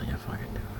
thing if I can do it.